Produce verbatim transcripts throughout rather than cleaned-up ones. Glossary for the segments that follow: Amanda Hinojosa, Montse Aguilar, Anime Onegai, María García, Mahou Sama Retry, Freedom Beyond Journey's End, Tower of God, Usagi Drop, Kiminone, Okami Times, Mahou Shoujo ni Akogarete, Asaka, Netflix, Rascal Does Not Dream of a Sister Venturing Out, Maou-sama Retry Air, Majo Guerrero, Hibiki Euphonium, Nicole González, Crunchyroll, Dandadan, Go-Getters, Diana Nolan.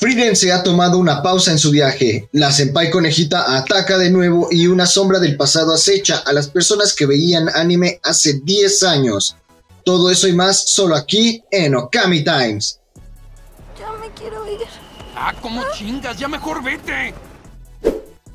Frieren se ha tomado una pausa en su viaje. La senpai conejita ataca de nuevo y una sombra del pasado acecha a las personas que veían anime hace diez años. Todo eso y más solo aquí en Okami Times. Ya me quiero ir. Ah, ¿cómo chingas? Ya mejor vete.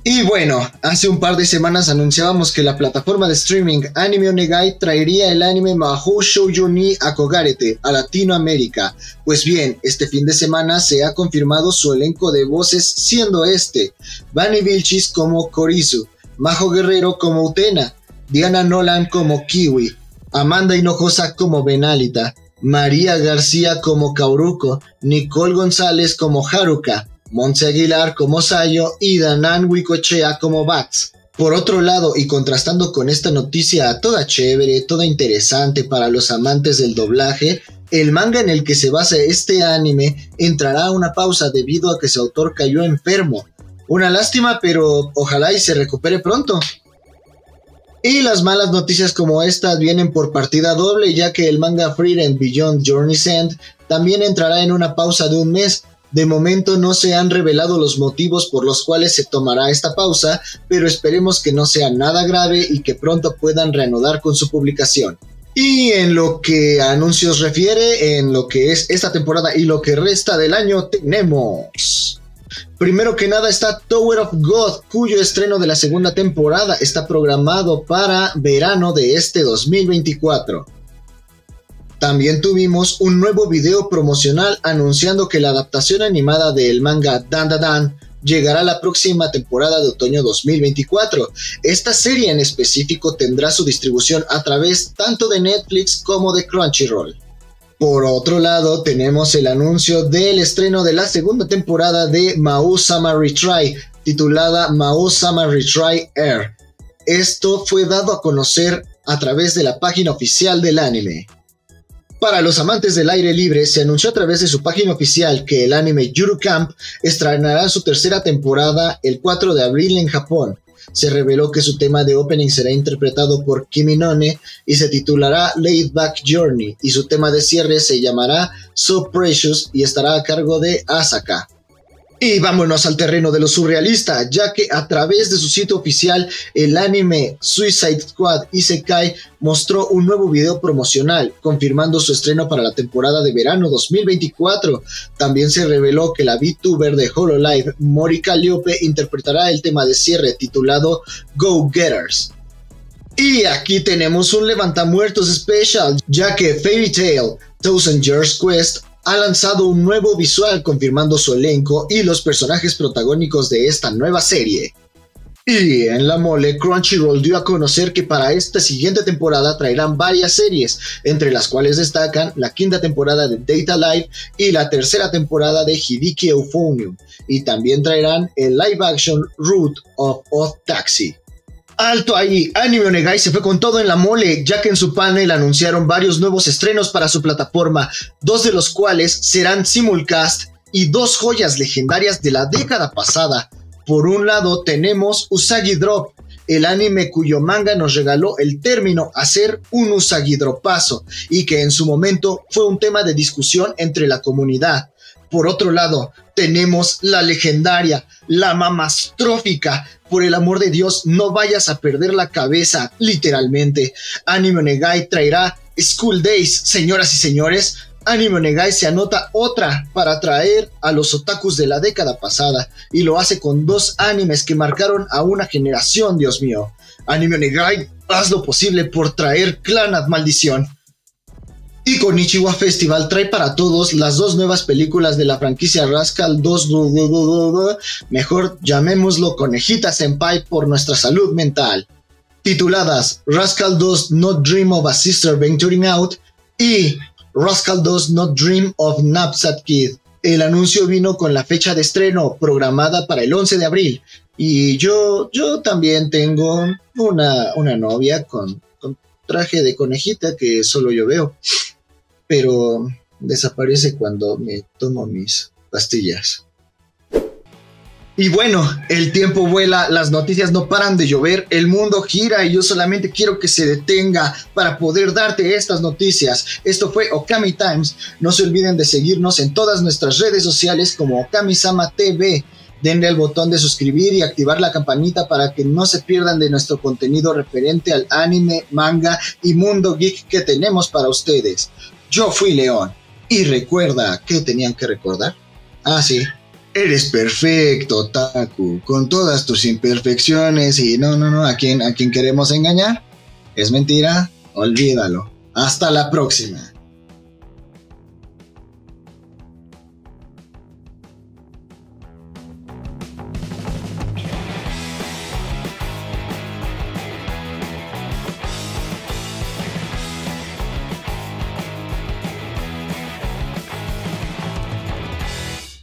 Y bueno, hace un par de semanas anunciábamos que la plataforma de streaming Anime Onegai traería el anime Mahou Shoujo ni Akogarete a Latinoamérica. Pues bien, este fin de semana se ha confirmado su elenco de voces, siendo este Vani Vilchis como Korizu, Majo Guerrero como Utena, Diana Nolan como Kiwi, Amanda Hinojosa como Benalita, María García como Kauruko, Nicole González como Haruka, Montse Aguilar como Sayo y Danan Huicochea como Bats. Por otro lado, y contrastando con esta noticia toda chévere, toda interesante para los amantes del doblaje, el manga en el que se basa este anime entrará a una pausa debido a que su autor cayó enfermo. Una lástima, pero ojalá y se recupere pronto. Y las malas noticias como estas vienen por partida doble, ya que el manga Freedom Beyond Journey's End también entrará en una pausa de un mes. De momento no se han revelado los motivos por los cuales se tomará esta pausa, pero esperemos que no sea nada grave y que pronto puedan reanudar con su publicación. Y en lo que a anuncios refiere, en lo que es esta temporada y lo que resta del año, tenemos... Primero que nada está Tower of God, cuyo estreno de la segunda temporada está programado para verano de este dos mil veinticuatro. También tuvimos un nuevo video promocional anunciando que la adaptación animada del manga Dandadan llegará la próxima temporada de otoño dos mil veinticuatro. Esta serie en específico tendrá su distribución a través tanto de Netflix como de Crunchyroll. Por otro lado, tenemos el anuncio del estreno de la segunda temporada de Maou-sama Retry, titulada Maou-sama Retry Air. Esto fue dado a conocer a través de la página oficial del anime. Para los amantes del aire libre, se anunció a través de su página oficial que el anime Yuru Camp estrenará su tercera temporada el cuatro de abril en Japón. Se reveló que su tema de opening será interpretado por Kiminone y se titulará Laid Back Journey, y su tema de cierre se llamará So Precious y estará a cargo de Asaka. Y vámonos al terreno de lo surrealista, ya que a través de su sitio oficial, el anime Suicide Squad Isekai mostró un nuevo video promocional, confirmando su estreno para la temporada de verano dos mil veinticuatro. También se reveló que la VTuber de Hololive, Mori Calliope, interpretará el tema de cierre titulado Go-Getters. Y aquí tenemos un levantamuertos especial, ya que Fairy Tail one thousand Years Quest ha lanzado un nuevo visual confirmando su elenco y los personajes protagónicos de esta nueva serie. Y en la mole, Crunchyroll dio a conocer que para esta siguiente temporada traerán varias series, entre las cuales destacan la quinta temporada de Date a Live y la tercera temporada de Hibiki Euphonium, y también traerán el live action Root of Odd Taxi. ¡Alto ahí! Anime Onegai se fue con todo en la mole, ya que en su panel anunciaron varios nuevos estrenos para su plataforma, dos de los cuales serán simulcast y dos joyas legendarias de la década pasada. Por un lado tenemos Usagi Drop, el anime cuyo manga nos regaló el término hacer un Usagi Dropazo, y que en su momento fue un tema de discusión entre la comunidad. Por otro lado, tenemos la legendaria, la mamastrófica, por el amor de Dios, no vayas a perder la cabeza, literalmente. Anime Onegai traerá School Days, señoras y señores. Anime Onegai se anota otra para traer a los otakus de la década pasada, y lo hace con dos animes que marcaron a una generación, Dios mío. Anime Onegai, haz lo posible por traer Clannad, maldición. Y Konichiwa Festival trae para todos las dos nuevas películas de la franquicia Rascal dos, mejor llamémoslo Conejita Senpai por nuestra salud mental, tituladas Rascal dos No Dream of a Sister Venturing Out y Rascal dos Not Dream of at Kid. El anuncio vino con la fecha de estreno programada para el once de abril, y yo, yo también tengo una, una novia con, con traje de conejita que solo yo veo, pero desaparece cuando me tomo mis pastillas. Y bueno, el tiempo vuela, las noticias no paran de llover, el mundo gira y yo solamente quiero que se detenga para poder darte estas noticias. Esto fue Okami Times. No se olviden de seguirnos en todas nuestras redes sociales como Okami Sama T V. Denle al botón de suscribir y activar la campanita para que no se pierdan de nuestro contenido referente al anime, manga y mundo geek que tenemos para ustedes. Yo fui León. Y recuerda, ¿qué tenían que recordar? Ah, sí. Eres perfecto, Taku, con todas tus imperfecciones y no, no, no, ¿a quién, a quién queremos engañar? Es mentira, olvídalo. Hasta la próxima.